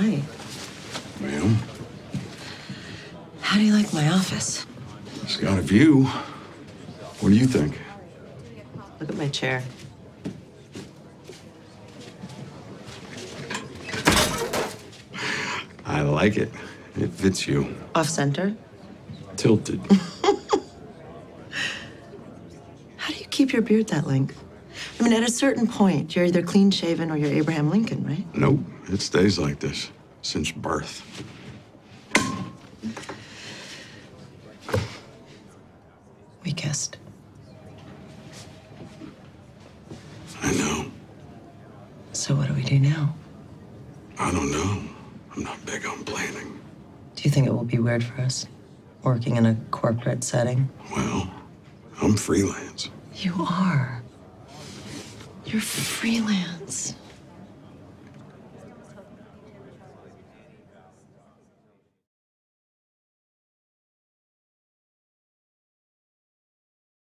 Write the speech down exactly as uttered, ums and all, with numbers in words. Hi. Ma'am? How do you like my office? It's got a view. What do you think? Look at my chair. I like it. It fits you. Off-center? Tilted. How do you keep your beard that length? I mean, at a certain point, you're either clean-shaven or you're Abraham Lincoln, right? Nope. It stays like this since birth. We kissed. I know. So what do we do now? I don't know. I'm not big on planning. Do you think it will be weird for us, working in a corporate setting? Well, I'm freelance. You are. You're freelance.